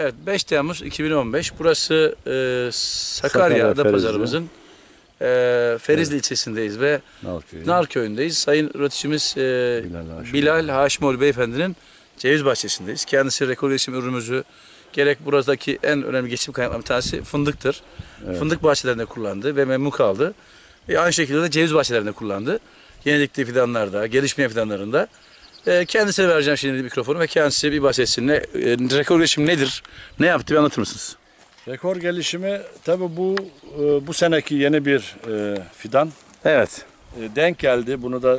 Evet, 5 Temmuz 2015. Burası Sakarya Adapazarımızın Ferizli ilçesindeyiz ve Narköy'ündeyiz. Sayın üreticimiz Bilal Haşimoğlu beyefendinin ceviz bahçesindeyiz. Kendisi rekor gelişim ürünümüzü, gerek buradaki en önemli geçim kaynaklarından bir tanesi fındıktır. Evet. Fındık bahçelerinde kullandı ve memnun kaldı. Aynı şekilde de ceviz bahçelerinde kullandı. Yenilikli fidanlarda, gelişmeyen fidanlarında. Kendisine vereceğim şimdi mikrofonu ve kendisi bir bahsetsin. Rekor gelişimi nedir? Ne yaptı? Bir anlatır mısınız? Rekor gelişimi tabii bu seneki yeni bir fidan. Evet. Denk geldi. Bunu da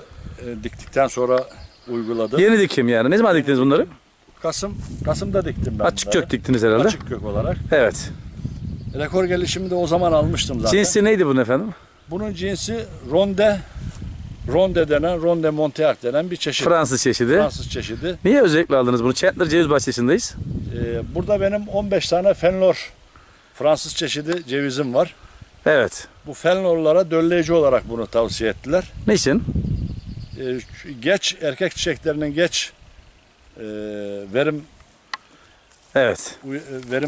diktikten sonra uyguladım. Yeni dikim yani. Ne zaman diktiniz bunları? Kasım'da diktim ben. Açık kök diktiniz herhalde. Açık kök olarak. Evet. Rekor gelişimi de o zaman almıştım zaten. Cinsi neydi bunun efendim? Bunun cinsi Ronde Montiark denen bir çeşit. Fransız çeşidi. Niye özellikle aldınız bunu? Chandler ceviz bahçesindeyiz. Burada benim 15 tane Fernor Fransız çeşidi cevizim var. Evet. Bu Fernor'lara dölleyici olarak bunu tavsiye ettiler. Ne için? Erkek çiçeklerinin geç verim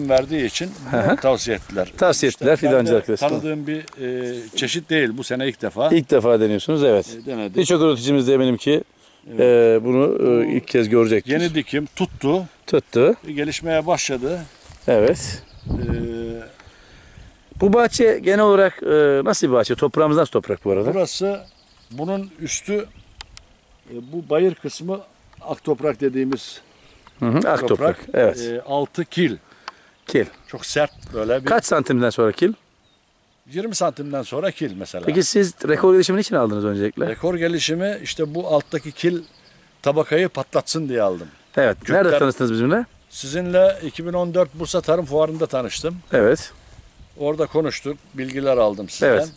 verdiği için tavsiye ettiler. Tavsiye ettiler fidancı arkadaşlar. Tanıdığım bir çeşit değil. Bu sene ilk defa. İlk defa deniyorsunuz, evet. Birçok üreticimiz de eminim ki bunu ilk kez görecektir. Yeni dikim tuttu. Gelişmeye başladı. Evet. Bu bahçe genel olarak nasıl bir bahçe? Toprağımız nasıl toprak bu arada? Burası, bunun üstü, bu bayır kısmı ak toprak dediğimiz. Ak toprak. Evet. Altı kil. Çok sert böyle bir. Kaç santimden sonra kil? 20 santimden sonra kil mesela. Peki siz rekor gelişimini için aldınız öncelikle? Rekor gelişimi işte bu alttaki kil tabakayı patlatsın diye aldım. Evet. Kökler... Nerede tanıştınız bizimle? Sizinle 2014 Bursa Tarım Fuarı'nda tanıştım. Evet. Orada konuştuk. Bilgiler aldım sizden. Evet.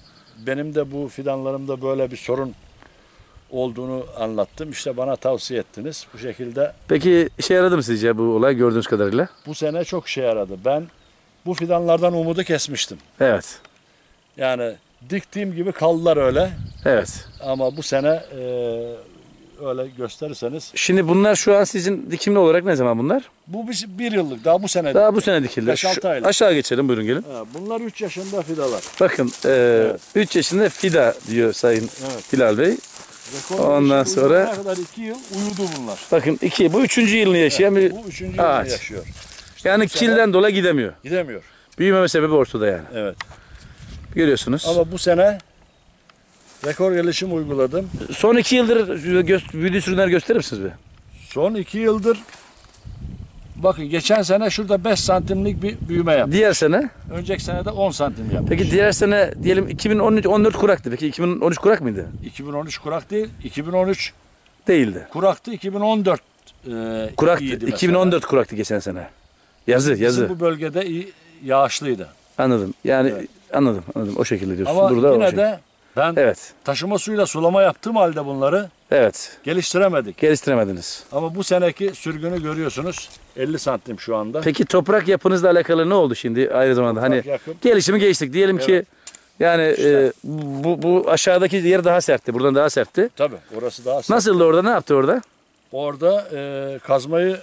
Benim de bu fidanlarımda böyle bir sorun olduğunu anlattım. İşte bana tavsiye ettiniz. Bu şekilde. Peki işe yaradı mı sizce bu olay gördüğünüz kadarıyla? Bu sene çok işe yaradı. Ben bu fidanlardan umudu kesmiştim. Evet. Yani diktiğim gibi kaldılar öyle. Evet. Ama bu sene öyle gösterirseniz. Şimdi bunlar şu an sizin dikimli olarak ne zaman bunlar? Bu bir yıllık. Daha bu sene. Daha bu sene dikildi. Aşağı geçelim, buyurun gelin. Bunlar 3 yaşında fidalar. Bakın 3 yaşında fida diyor Sayın Hilal Bey. Ondan sonra ne kadar 2 yıl uyudu bunlar. Bakın bu 3. yılını yaşayan bir ağaç. Yaşıyor. İşte yani kilden dolayı gidemiyor. Büyümeme sebebi ortada yani. Evet. Görüyorsunuz. Ama bu sene rekor gelişim uyguladım. Son 2 yıldır büyüdüğü sürünler gösterir misiniz be? Son 2 yıldır bakın geçen sene şurada 5 santimlik bir büyüme yaptı. Diğer sene? Önceki sene de 10 santim yaptı. Peki diğer sene diyelim 2014 kuraktı. Peki 2013 kurak mıydı? 2013 kurak değil. 2013 değildi. Kuraktı. 2014 kuraktı. 2014 kuraktı geçen sene. Yazı. Bizim bu bölgede iyi yağışlıydı. Anladım. Yani evet. Anladım. O şekilde diyorsun. Ama burada yine de ben taşıma suyuyla sulama yaptığım halde bunları geliştiremedik. Geliştiremediniz. Ama bu seneki sürgünü görüyorsunuz. 50 santim şu anda. Peki toprak yapınızla alakalı ne oldu şimdi aynı zamanda? Toprak gelişimi geçtik. Diyelim ki yani işte. Bu aşağıdaki yer daha sertti. Buradan daha sertti. Tabii orası daha sertti. Nasıldı orada? Ne yaptı orada? Orada kazmayı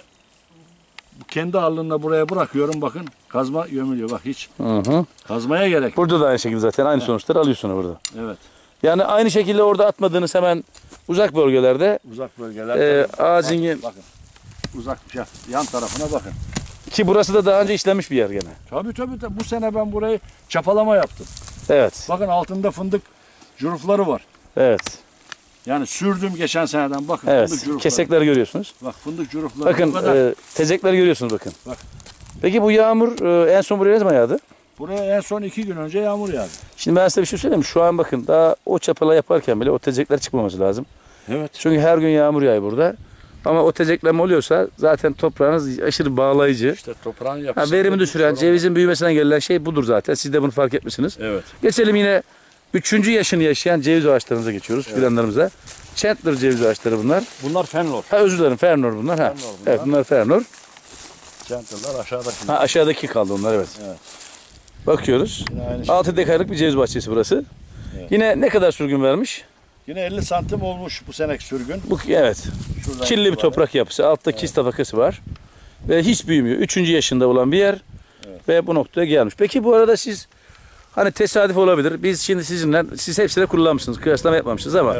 kendi ağırlığında buraya bırakıyorum, bakın. Kazma gömülüyor bak hiç. Kazmaya gerek. Burada da aynı şekilde zaten aynı sonuçları alıyorsun burada. Evet. Yani aynı şekilde orada atmadığınız hemen uzak bölgelerde. Ağacın bakın. Uzak yan tarafına bakın. Ki burası da daha önce işlenmiş bir yer gene. Tabii. Bu sene ben burayı çapalama yaptım. Evet. Bakın altında fındık cürufları var. Evet. Yani sürdüm geçen seneden bakın. Evet. Kesekleri görüyorsunuz. Bak fındık cürufları. Bakın tezekleri görüyorsunuz bakın. Bak. Peki bu yağmur en son buraya ne zaman yağdı? Buraya en son 2 gün önce yağmur yağdı. Şimdi ben size bir şey söyleyeyim. Şu an bakın daha o çapala yaparken bile o tezekler çıkmaması lazım. Evet. Çünkü her gün yağmur yağıyor burada. Ama o tezekleme oluyorsa zaten toprağınız aşırı bağlayıcı. İşte toprağın yapısı. Verimi düşüren, cevizin büyümesinden gelen şey budur zaten. Siz de bunu fark etmişsiniz. Evet. Geçelim yine 3. yaşını yaşayan ceviz ağaçlarımıza geçiyoruz. Fidanlarımıza. Chandler ceviz ağaçları bunlar. Bunlar Fernor. Fernor bunlar. Evet bunlar Fernor. Chandler'lar aşağıdaki. Aşağıdaki kaldı onlar evet. Bakıyoruz. 6 dekarlık bir ceviz bahçesi burası. Evet. Yine ne kadar sürgün vermiş? Yine 50 santim olmuş bu seneki sürgün. Şuradan killi bir toprak yapısı. Altta kis tabakası var. ve hiç büyümüyor. 3. yaşında olan bir yer, evet, ve bu noktaya gelmiş. Peki bu arada siz, hani tesadüf olabilir, biz şimdi sizinle, siz hepsini kullanmışsınız, kıyaslama yapmamışsınız ama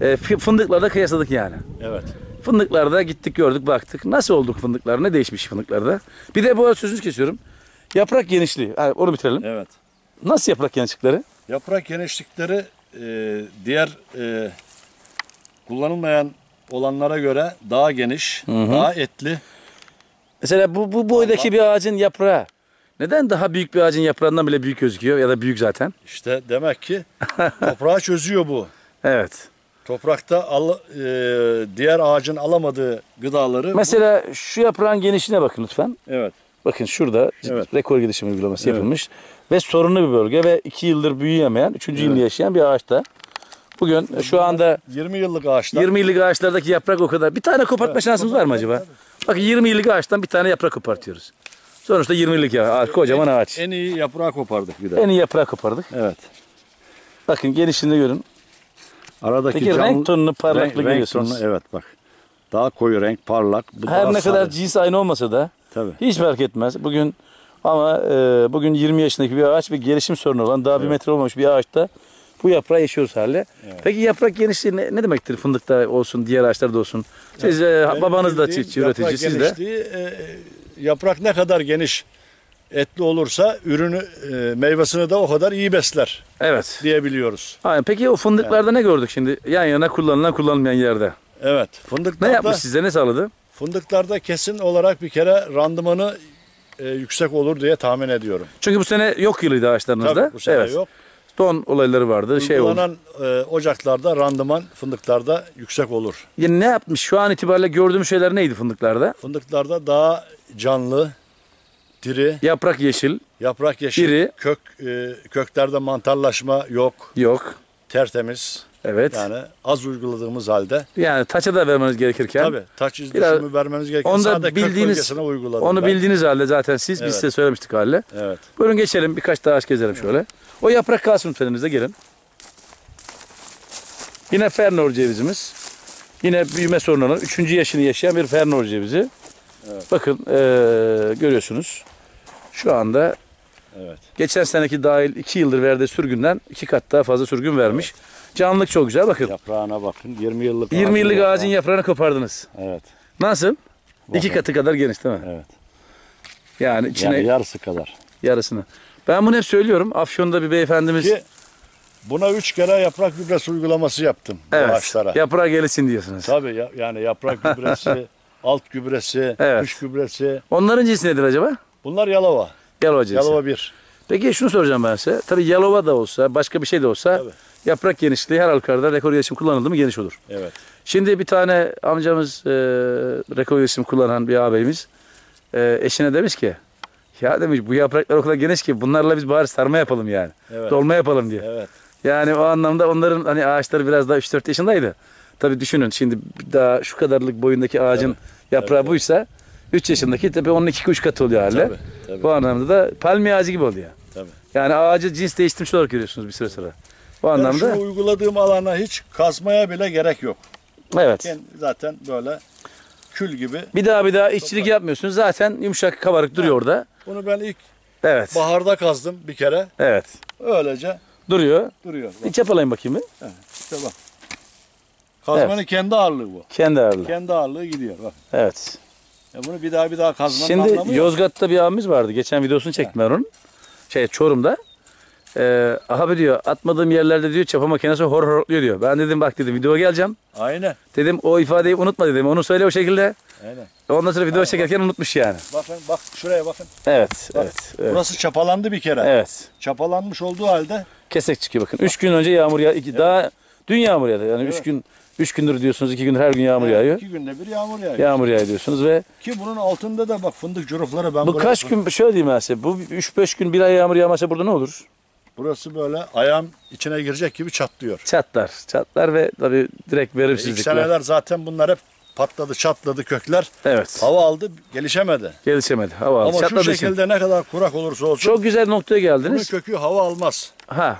evet, fındıklarda kıyasladık yani. Evet. Fındıklarda gittik, gördük, baktık. Nasıl olduk fındıklar? Ne değişmiş fındıklarda? Bir de bu arada sözünüzü kesiyorum. Yaprak genişliği. Yani onu bitirelim. Evet. Nasıl yaprak genişlikleri? Yaprak genişlikleri diğer kullanılmayan olanlara göre daha geniş, hı-hı, daha etli. Mesela bu boydaki bir ağacın yaprağı neden daha büyük bir ağacın yaprağından bile büyük gözüküyor ya da büyük zaten? İşte demek ki toprağı çözüyor bu. Evet. Toprakta diğer ağacın alamadığı gıdaları... Mesela şu yaprağın genişliğine bakın lütfen. Evet. Bakın şurada, evet, rekor gelişim uygulaması, evet, yapılmış. Ve sorunlu bir bölge ve 2 yıldır büyüyemeyen, 3. evet, yılını yaşayan bir ağaçta. Bugün şu anda... 20 yıllık ağaçlar. 20 yıllık ağaçlardaki yaprak o kadar. Bir tane kopartma, evet, şansımız var mı acaba? Tabii. Bakın 20 yıllık ağaçtan bir tane yaprak kopartıyoruz. Sonuçta 20 yıllık ağaç, kocaman ağaç. En iyi yaprağı kopardık bir de. En iyi yaprağı kopardık. Evet. Bakın genişliğini görün. Aradaki peki renk tonunu, parlaklığı görüyorsunuz. Renk tonunu, evet, bak. Daha koyu renk, parlak. Bu her ne kadar cins aynı olmasa da, tabii, hiç fark etmez. Bugün ama bugün 20 yaşındaki bir ağaç ve gelişim sorunu olan, daha, evet, 1 metre olmamış bir ağaçta bu yaprağı yaşıyoruz hali. Evet. Peki yaprak genişliği ne demektir? Fındıkta olsun, diğer ağaçlarda olsun. Siz babanız da çiftçi, üretici, siz de. Yaprak ne kadar geniş, etli olursa ürünü, meyvesini de o kadar iyi besler. Evet. Diyebiliyoruz. Aynen. Peki o fındıklarda yani ne gördük şimdi? Yan yana kullanılan, kullanılmayan yerde. Evet. Fındıklarda, ne yapmış size, ne sağladı? Fındıklarda kesin olarak bir kere randımanı yüksek olur diye tahmin ediyorum. Çünkü bu sene yok yılıydı ağaçlarınızda. Tabii, bu sene, evet, yok. Don olayları vardı. Uygulanan ocaklarda randıman fındıklarda yüksek olur. Yani ne yapmış? Şu an itibariyle gördüğüm şeyler neydi fındıklarda? Fındıklarda daha canlı, diri, yaprak yeşil, yaprak yeşil, diri, köklerde mantarlaşma yok. Yok. Tertemiz. Evet. Yani az uyguladığımız halde. Yani taça da vermeniz gerekirken. Tabii. Taç izdüşümü vermemiz gerekirken. Onu da bildiğiniz, onu bildiğiniz halde zaten siz, evet, biz size söylemiştik halde. Evet. Buyurun geçelim, birkaç daha ağaç gezelim şöyle. Evet. O yaprak kalsın lütfen, gelin. Yine Fernor cevizimiz. Yine büyüme sorunu olan 3. yaşını yaşayan bir Fernor cevizi. Evet. Bakın görüyorsunuz şu anda, evet, geçen seneki dahil 2 yıldır verdiği sürgünden 2 kat daha fazla sürgün vermiş. Evet. Canlılık çok güzel, bakın. Yaprağına bakın, 20 yıllık ağacın yaprağını kopardınız. Evet. Nasıl? Bakın. 2 katı kadar geniş değil mi? Evet. Yani içine, yani yarısı kadar. Yarısını. Ben bunu hep söylüyorum. Afyon'da bir beyefendimiz... Ki buna 3 kere yaprak gübresi uygulaması yaptım, evet, ağaçlara. Yaprağa gelişsin diyorsunuz. Tabii yani yaprak gübresi... Alt gübresi, evet, üç gübresi. Onların cinsi nedir acaba? Bunlar Yalova. Yalova cinsi. Yalova 1. Peki şunu soracağım ben size. Tabii Yalova da olsa, başka bir şey de olsa, tabii, yaprak genişliği her halükarda rekor gelişim kullanıldı mı geniş olur. Evet. Şimdi bir tane amcamız, rekor gelişim kullanan bir ağabeyimiz eşine demiş ki, ya demiş, bu yapraklar o kadar geniş ki bunlarla biz bari sarma yapalım yani. Evet. Dolma yapalım diye. Evet. Yani o anlamda onların hani ağaçları biraz daha 3-4 yaşındaydı. Tabii düşünün şimdi daha şu kadarlık boyundaki ağacın, tabii, yaprağı, tabii, buysa 3 yaşındaki tabii onun 2-3 katı oluyor hâlâ. Bu anlamda da palmiye ağacı gibi oluyor. Tabii. Yani ağacı cins değiştirmiş olarak görüyorsunuz bir süre sonra. Bu anlamda. Ben şu uyguladığım alana hiç kazmaya bile gerek yok. Evet. Yani zaten böyle kül gibi. Bir daha işçilik yapmıyorsunuz. Zaten yumuşak kabarık, ha, duruyor orada. Bunu ben ilk, evet, baharda kazdım bir kere. Evet. Öylece. Duruyor. Hiç yapalayın bakayım bir. Evet. Tamam. Kazmanın, evet, kendi ağırlığı bu. Kendi ağırlığı gidiyor bak. Evet. Ya bunu bir daha kazmanın şimdi anlamı. Şimdi Yozgat'ta bir abimiz vardı. Geçen videosunu çektim ben onun. Çorum'da. Abi diyor, atmadığım yerlerde diyor çapa makinesi horluyor diyor. Ben dedim bak dedim videoya geleceğim. Aynen. Dedim o ifadeyi unutma dedim. Onu söyle o şekilde. Aynen. Ondan sonra video çekerken unutmuş yani. Bakın şuraya bakın. Evet, bak, evet. Burası çapalandı bir kere. Evet. Çapalanmış olduğu halde kesek çıkıyor bakın. 3 gün önce yağmur yağdı. Evet. Daha dün yağmur yağdı. Yani 3 gündür diyorsunuz, 2 gündür her gün yağmur yağıyor. 2 günde bir yağmur yağıyor. Yağmur yağıyor diyorsunuz ve... Ki bunun altında da bak fındık curufları ben... Bu kaç gün, şöyle diyeyim ben size, bu 3-5 gün bir ay yağmur yağmasa burada ne olur? Burası böyle ayağım içine girecek gibi çatlıyor. Çatlar ve tabii direkt verimsizlikler. İlk seneler zaten bunlar hep patladı, çatladı kökler. Evet. Hava aldı, gelişemedi. Hava aldı. Ama çatladı şu şekilde için. Ne kadar kurak olursa olsun. Çok güzel noktaya geldiniz. Bunun kökü hava almaz.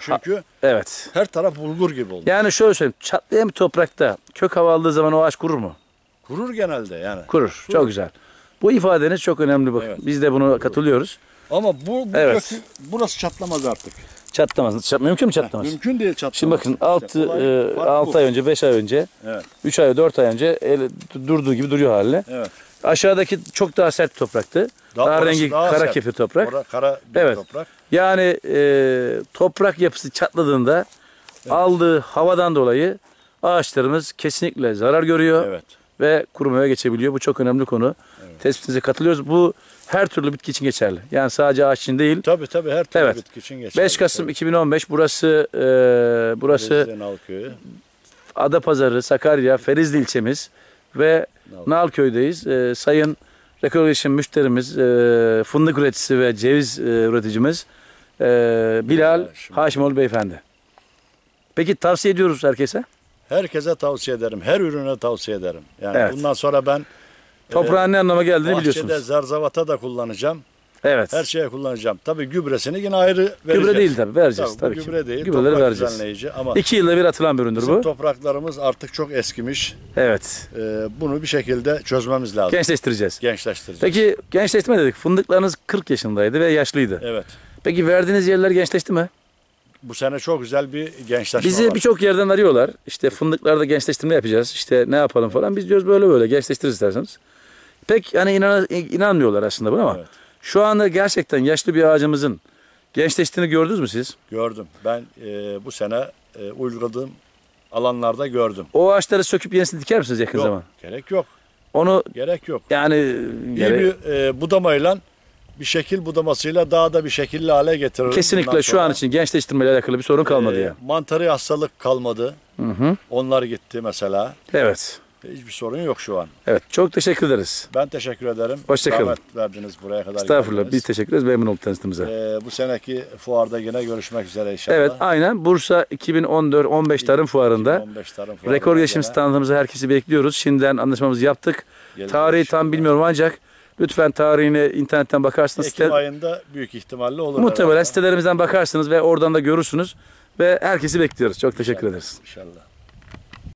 Çünkü evet. Her taraf bulgur gibi oldu. Yani şöyle söyleyeyim, çatlayan bir toprakta kök hava aldığı zaman o ağaç kurur mu? Kurur genelde yani. Kurur. Çok güzel. Bu ifadeniz çok önemli. Evet. Biz de buna katılıyoruz. Ama bu evet. Kökü, burası çatlamaz artık. Çatlamaz. Mümkün mü çatlamaz? Mümkün değil çatlamaz. Şimdi bakın 6 ay önce, 5 ay önce, evet. 3 ay, 4 ay önce durduğu gibi duruyor haline. Evet. Aşağıdaki çok daha sert topraktı. Daha rengi daha kara kefir toprak. Kara bir evet. Toprak. Yani toprak yapısı çatladığında evet. Aldığı havadan dolayı ağaçlarımız kesinlikle zarar görüyor. Evet. Ve kurumaya geçebiliyor. Bu çok önemli konu. Evet. Tespitinize katılıyoruz. Bu her türlü bitki için geçerli. Yani sadece ağaç için değil. Tabii tabii her türlü evet. Bitki için geçerli. 5 Kasım tabii. 2015 burası Adapazarı, Sakarya, Ferizli ilçemiz ve Narköy'deyiz. Sayın Rekor müşterimiz, fındık üreticisi ve ceviz üreticimiz Bilal Haşimoğlu Beyefendi. Peki tavsiye ediyoruz herkese? Herkese tavsiye ederim. Her ürüne tavsiye ederim. Yani evet. Bundan sonra ben toprağın ne anlama geldiğini biliyorsunuz. Bahçede zarzavata da kullanacağım. Evet. Her şeye kullanacağım. Tabii gübresini yine ayrı vereceğiz. Gübre değil tabii vereceğiz. Tabii, tabii gübre değil. Gübreleri vereceğiz. Düzenleyici ama 2 yılda bir atılan bir üründür bu. Topraklarımız artık çok eskimiş. Evet. Bunu bir şekilde çözmemiz lazım. Gençleştireceğiz. Gençleştireceğiz. Peki gençleştirme dedik. Fındıklarınız 40 yaşındaydı ve yaşlıydı. Evet. Peki verdiğiniz yerler gençleşti mi? Bu sene çok güzel bir gençleştirme. Bizi birçok yerden arıyorlar. İşte fındıklarda gençleştirme yapacağız. İşte ne yapalım falan. Biz diyoruz böyle gençleştiririz derseniz. Pek hani inanmıyorlar aslında buna ama. Evet. Şu anda gerçekten yaşlı bir ağacımızın gençleştiğini gördünüz mü siz? Gördüm. Ben bu sene uyguladığım alanlarda gördüm. O ağaçları söküp yenisini diker misiniz yakın zaman? Gerek yok. Gerek yok. Yani bir budamayla bir şekil budamasıyla daha da bir şekilli hale getiririm. Kesinlikle şu an için gençleştirmeyle alakalı bir sorun kalmadı ya. Mantarı hastalık kalmadı. Hı-hı. Onlar gitti mesela. Evet. Hiçbir sorun yok şu an. Evet, çok teşekkür ederiz. Ben teşekkür ederim. Hoşçakalın. Zahmet verdiniz buraya kadar. Estağfurullah, geldiniz. Biz teşekkür ederiz. Memnun olduk tanıştığımıza. Bu seneki fuarda yine görüşmek üzere inşallah. Evet, aynen. Bursa 2014-15 Tarım Fuarı'nda rekor geçim standımıza herkesi bekliyoruz. Şimdiden anlaşmamızı yaptık. Gelin tarihi tam bilmiyorum ancak lütfen tarihine internetten bakarsınız. Ekim ayında büyük ihtimalle olur. Muhtemelen sitelerimizden bakarsınız ve oradan da görürsünüz. Ve herkesi bekliyoruz. Çok teşekkür ederiz. İnşallah.